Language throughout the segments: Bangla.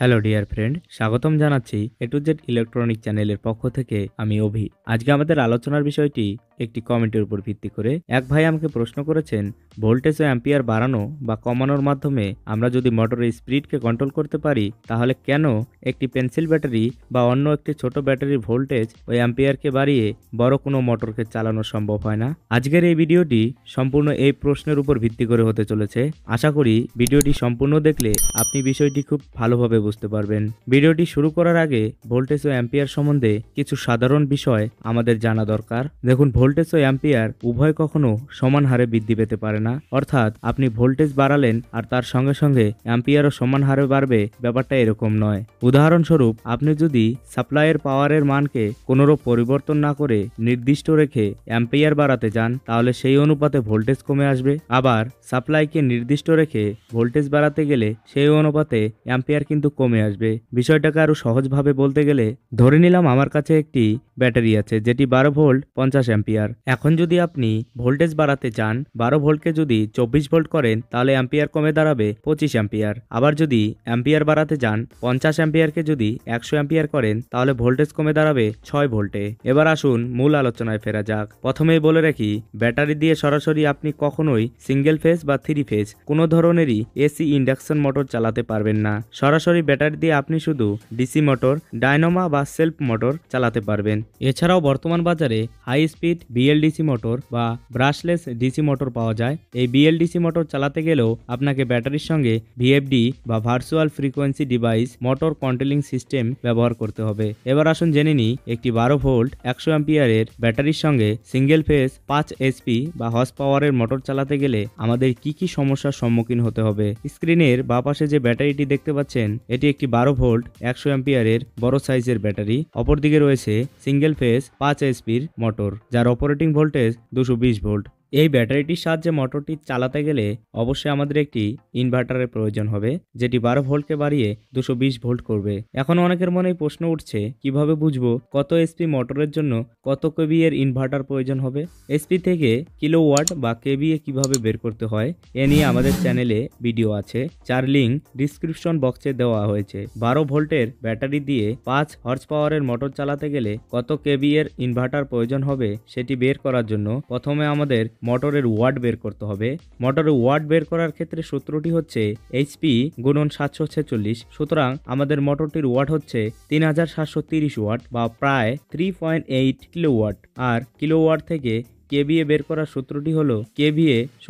हेलो डियर फ्रेंड स्वागतम जानाच्छि A to Z electronic channel पक्ष थेके आमी अभि। आज के आमादेर आलोचनार विषयटी एक कमेंटेर उपर भित्ति करे एक भाई आमाके प्रश्न करेछेन भोल्टेज ओ एम्पियार बाड़ानो बा कमानोर माध्यमे आमरा जोदि मोटरेर स्पिडके कंट्रोल करते पारी ताहले केन एकटी पेंसिल बैटारि बा अन्य एकटी छोटो बैटारिर भोल्टेज ओ एम्पियारके बाड़िये बड़ो कोनो मोटरके चालानो सम्भव हय ना। आजकेर एई भिडियोटी सम्पूर्ण एई प्रश्नेर उपर भित्ति करे होते चलेछे। आशा करी भिडियोटी सम्पूर्ण देखले आपनि विषयटी खूब भालोभाबे বুঝতে পারবেন। ভিডিওটি শুরু করার আগে ভোল্টেজ ও অ্যাম্পিয়ার সম্বন্ধে কিছু সাধারণ বিষয় আমাদের জানা দরকার। দেখুন, ভোল্টেজ ও অ্যাম্পিয়ার উভয় কখনো সমান হারে বৃদ্ধি পেতে পারে না, অর্থাৎ আপনি ভোল্টেজ বাড়ালেন আর তার সঙ্গে সঙ্গে অ্যাম্পিয়ারও সমান হারে বাড়বে, ব্যাপারটা এরকম নয়। উদাহরণস্বরূপ, আপনি যদি সাপ্লাইয়ের পাওয়ারের মানকে কোনোরূপ পরিবর্তন না করে নির্দিষ্ট রেখে অ্যাম্পিয়ার বাড়াতে যান তাহলে সেই অনুপাতে ভোল্টেজ কমে আসবে। আবার সাপ্লাইকে নির্দিষ্ট রেখে ভোল্টেজ বাড়াতে গেলে সেই অনুপাতে অ্যাম্পিয়ার কিন্তু কমে আসবে। বিষয়টাকে আরো সহজভাবে বলতে গেলে ধরে নিলাম আমার কাছে একটি ব্যাটারি আছে যেটি 12 ভোল্ট 50 অ্যাম্পিয়ার। এখন যদি আপনি ভোল্টেজ বাড়াতে চান 12 ভোল্টকে যদি 24 ভোল্ট করেন তাহলে অ্যাম্পিয়ার কমে দাঁড়াবে 25 অ্যাম্পিয়ার। আবার যদি অ্যাম্পিয়ার বাড়াতে চান 50 অ্যাম্পিয়ারকে যদি 100 অ্যাম্পিয়ার করেন তাহলে ভোল্টেজ কমে দাঁড়াবে 6 ভোল্টে। এবার আসুন মূল আলোচনায় ফেরা যাক। প্রথমেই বলে রাখি, ব্যাটারি দিয়ে সরাসরি আপনি কখনোই সিঙ্গেল ফেজ বা থ্রি ফেজ কোনো ধরনেরই এসি ইন্ডাকশন মোটর চালাতে পারবেন না। সরাসরি ব্যাটারি দিয়ে আপনি শুধু ডিসি মোটর, ডায়নামা বা সেলফ মোটর চালাতে পারবেন। এছাড়াও বর্তমান বাজারে হাই স্পিড বিএলডিসি মোটর বা ব্রাশলেস ডিসি মোটর পাওয়া যায়। এই বিএলডিসি মোটর চালাতে গেলেও আপনাকে ব্যাটারির সঙ্গে ভিএফডি বা virtual frequency device motor controlling system ব্যবহার করতে হবে। এবার আসুন জেনে নিই একটি 12 ভোল্ট 100 অ্যাম্পিয়ারের ব্যাটারির সঙ্গে সিঙ্গেল ফেজ 5 HP বা হর্স পাওয়ারের মোটর চালাতে গেলে আমাদের কি কি সমস্যার সম্মুখীন হতে হবে। স্ক্রিনের বা পাশে যে ব্যাটারিটি দেখতে পাচ্ছেন এটি একটি 12 ভোল্ট 100 অ্যাম্পিয়ারের বড় সাইজের ব্যাটারি। অপরদিকে রয়েছে সিঙ্গেল ফেজ 5 HP মোটর যার অপারেটিং ভোল্টেজ 220 ভোল্ট। এই ব্যাটারিটির সাহায্যে মোটরটি চালাতে গেলে অবশ্যই আমাদের একটি ইনভার্টারের প্রয়োজন হবে যেটি 12 ভোল্টকে বাড়িয়ে 220 ভোল্ট করবে। এখন অনেকের মনে প্রশ্ন উঠছে কিভাবে বুঝবো কত এসপি মোটরের জন্য কত কেভি এর ইনভার্টার প্রয়োজন হবে। এসপি থেকে কিলোওয়াট বা কেভিএ কিভাবে বের করতে হয় এ নিয়ে আমাদের চ্যানেলে ভিডিও আছে যার লিংক ডিসক্রিপশন বক্সে দেওয়া হয়েছে। 12 ভোল্টের ব্যাটারি দিয়ে 5 হর্স পাওয়ারের মোটর চালাতে গেলে কত কেভি এর ইনভার্টার প্রয়োজন হবে সেটি বের করার জন্য প্রথমে আমাদের মোটরের ওয়াট বের করতে হবে। মোটরের ওয়াট বের করার ক্ষেত্রে সূত্রটি হচ্ছে HP × 746। সুতরাং আমাদের মোটরটির ওয়াট হচ্ছে 3730 ওয়াট বা প্রায় 3.8 কিলোওয়াট। আর কিলোওয়াট থেকে কেভিএ বের করার সূত্রটি হলো KVA =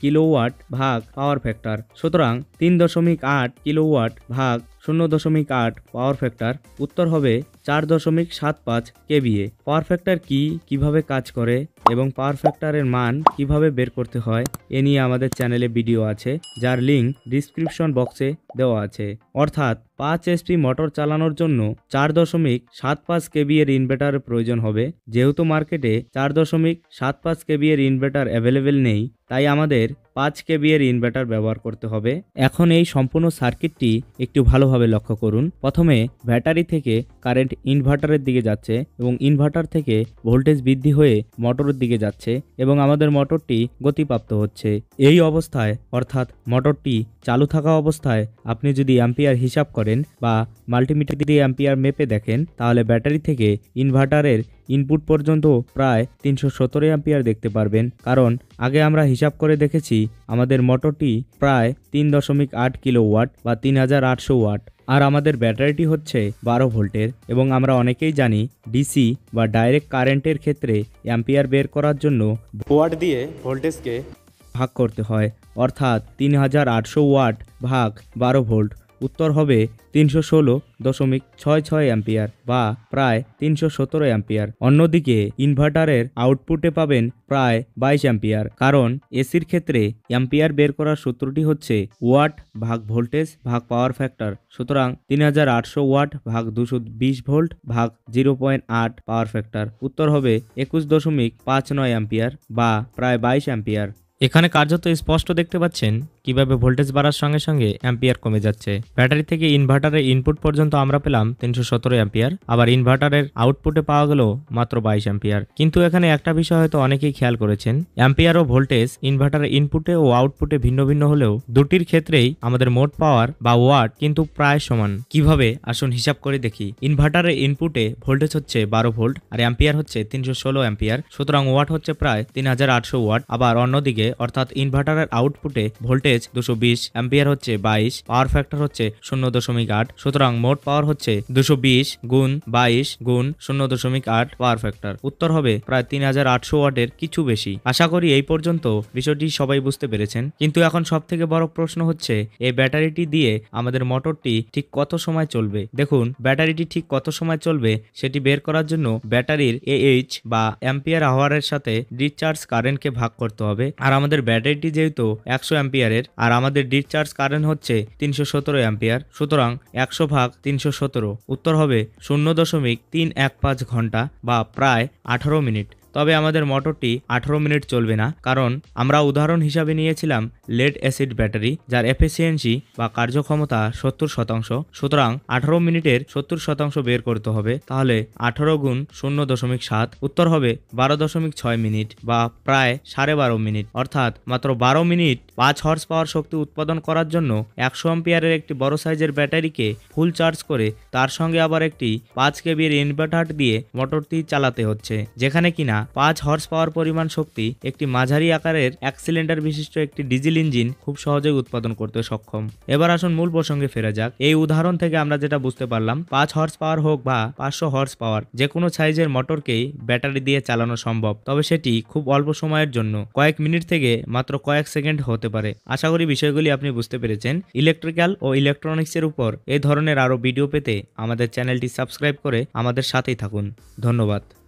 KW/পাওয়ার ফ্যাক্টর। সুতরাং 3.8 কিলোওয়াট ভাগ 0.8 পাওয়ার ফ্যাক্টর, উত্তর হবে 4.75 KVA। পাওয়ার ফ্যাক্টর কি, কিভাবে কাজ করে এবং পাওয়ার ফ্যাক্টরের মান কিভাবে বের করতে হয় এ নিয়ে আমাদের চ্যানেলে ভিডিও আছে যার লিংক ডিসক্রিপশন বক্সে দেওয়া আছে। অর্থাৎ 5 HP মোটর চালানোর জন্য 4.75 KVA এর ইনভার্টারের প্রয়োজন হবে। যেহেতু মার্কেটে 4.75 KVA এর ইনভার্টার অ্যাভেলেবেল নেই তাই আমাদের 5 KVA এর ইনভার্টার ব্যবহার করতে হবে। এখন এই সম্পূর্ণ সার্কিটটি একটু ভালোভাবে লক্ষ্য করুন। প্রথমে ব্যাটারি থেকে কারেন্ট ইনভার্টারের দিকে যাচ্ছে এবং ইনভার্টার থেকে ভোল্টেজ বৃদ্ধি হয়ে মোটরের দিকে যাচ্ছে এবং আমাদের মোটরটি গতিপ্রাপ্ত হচ্ছে। এই অবস্থায় অর্থাৎ মোটরটি চালু থাকা অবস্থায় আপনি যদি অ্যাম্পিয়ার হিসাব করেন বা মাল্টিমিটার দিয়ে অ্যাম্পিয়ার মেপে দেখেন তাহলে ব্যাটারি থেকে ইনভার্টারের ইনপুট পর্যন্ত প্রায় 317 অ্যাম্পিয়ার দেখতে পারবেন। কারণ আগে আমরা হিসাব করে দেখেছি আমাদের মোটরটি প্রায় 3.8 কিলোওয়াট বা 3800 ওয়াট আর আমাদের ব্যাটারিটি হচ্ছে 12 ভোল্টের। এবং আমরা অনেকেই জানি ডিসি বা ডাইরেক্ট কারেন্টের ক্ষেত্রে অ্যাম্পিয়ার বের করার জন্য ওয়াট দিয়ে ভোল্টেজকে ভাগ করতে হয়, অর্থাৎ 3800 ওয়াট ভাগ 12 ভোল্ট, উত্তর হবে 316.66 অ্যাম্পিয়ার বা প্রায় 317 অ্যাম্পিয়ার। অন্যদিকে ইনভার্টারের আউটপুটে পাবেন প্রায় 22 অ্যাম্পিয়ার, কারণ এসির ক্ষেত্রে অ্যাম্পিয়ার বের করার সূত্রটি হচ্ছে W/ভোল্টেজ/পাওয়ার ফ্যাক্টর। সুতরাং 3800 ওয়াট ভাগ 220 ভোল্ট ভাগ 0.8 পাওয়ার ফ্যাক্টর, উত্তর হবে 21.59 অ্যাম্পিয়ার বা প্রায় 22 অ্যাম্পিয়ার। এখানে কার্যত স্পষ্ট দেখতে পাচ্ছেন কিভাবে ভোল্টেজ বাড়ার সঙ্গে সঙ্গে অ্যাম্পিয়ার কমে যাচ্ছে। ব্যাটারি থেকে ইনভার্টারের ইনপুট পর্যন্ত আমরা পেলাম 317 অ্যাম্পিয়ার, আবার ইনভার্টারের আউটপুটে পাওয়া গেল মাত্র 22 অ্যাম্পিয়ার। কিন্তু এখানে একটা বিষয় হয়তো অনেকেই খেয়াল করেছেন, অ্যাম্পিয়ার ও ভোল্টেজ ইনভার্টারের ইনপুটে ও আউটপুটে ভিন্ন ভিন্ন হলেও দুটির ক্ষেত্রেই আমাদের মোট পাওয়ার বা ওয়াট কিন্তু প্রায় সমান। কিভাবে? আসুন হিসাব করে দেখি। ইনভার্টারের ইনপুটে ভোল্টেজ হচ্ছে 12 ভোল্ট আর অ্যাম্পিয়ার হচ্ছে 316 অ্যাম্পিয়ার, সুতরাং ওয়াট হচ্ছে প্রায় 3800 ওয়াট। আবার অন্যদিকে অর্থাৎ ইনভার্টারের আউটপুটে ভোল্টেজ 220, অ্যাম্পিয়ার হচ্ছে 22, পাওয়ার ফ্যাক্টর হচ্ছে 0.8, সুতরাং মোট পাওয়ার হচ্ছে 220 × 22 × 0.8 পাওয়ার ফ্যাক্টর। উত্তর হবে প্রায় 3800 ওয়াটের কিছু বেশি। আশা করি এই পর্যন্ত বিষয়টি সবাই বুঝতে পেরেছেন। কিন্তু এখন সব থেকে বড় প্রশ্ন হচ্ছে এই ব্যাটারিটি দিয়ে আমাদের মোটরটি ঠিক কত সময় চলবে। দেখুন, ব্যাটারিটি ঠিক কত সময় চলবে সেটি বের করার জন্য ব্যাটারির AH বা অ্যাম্পিয়ার আওয়ারের সাথে ডিসচার্জ কারেন্টকে ভাগ করতে হবে। আর আমাদের ব্যাটারিটি যেহেতু 100 অ্যাম্পিয়ারের আর আমাদের ডিসচার্জ কারেন্ট হচ্ছে 317 অ্যাম্পিয়ার, সুতরাং 100 ভাগ 317, উত্তর হবে 0.315 ঘন্টা বা প্রায় 18 মিনিট। তবে আমাদের মোটরটি 18 মিনিট চলবে না, কারণ আমরা উদাহরণ হিসাবে নিয়েছিলাম লেড অ্যাসিড ব্যাটারি যার এফিসিয়েন্সি বা কার্যক্ষমতা 70%, সুতরাং 18 মিনিটের 70% বের করতে হবে। তাহলে 18 × 0.7, উত্তর হবে 12.6 মিনিট বা প্রায় 12.5 মিনিট। অর্থাৎ মাত্র 12 মিনিট 5 হর্স পাওয়ার শক্তি উৎপাদন করার জন্য 100 অ্যাম্পিয়ারের একটি বড় সাইজের ব্যাটারিকে ফুল চার্জ করে তার সঙ্গে আবার একটি 5 kVA ইনভার্টার দিয়ে মোটরটি চালাতে হচ্ছে, যেখানে কিনা 5 হর্স পাওয়ার পরিমাণ শক্তি একটি মাঝারি আকারের 1 সিলিন্ডার বিশিষ্ট একটি ডিজেল ইঞ্জিন খুব সহজেই উৎপাদন করতে সক্ষম। এবার আসুন মূল প্রসঙ্গে ফেরা যাক। এই উদাহরণ থেকে আমরা যেটা বুঝতে পারলাম, 5 হর্স পাওয়ার হোক বা 500 হর্স পাওয়ার, যে কোনো সাইজের মোটরকেই ব্যাটারি দিয়ে চালানো সম্ভব, তবে সেটি খুব অল্প সময়ের জন্য, কয়েক মিনিট থেকে মাত্র কয়েক সেকেন্ড হতে পারে। আশা করি বিষয়গুলি আপনি বুঝতে পেরেছেন। ইলেকট্রিক্যাল ও ইলেকট্রনিক্সের উপর এই ধরনের আরো ভিডিও পেতে আমাদের চ্যানেলটি সাবস্ক্রাইব করে আমাদের সাথেই থাকুন। ধন্যবাদ।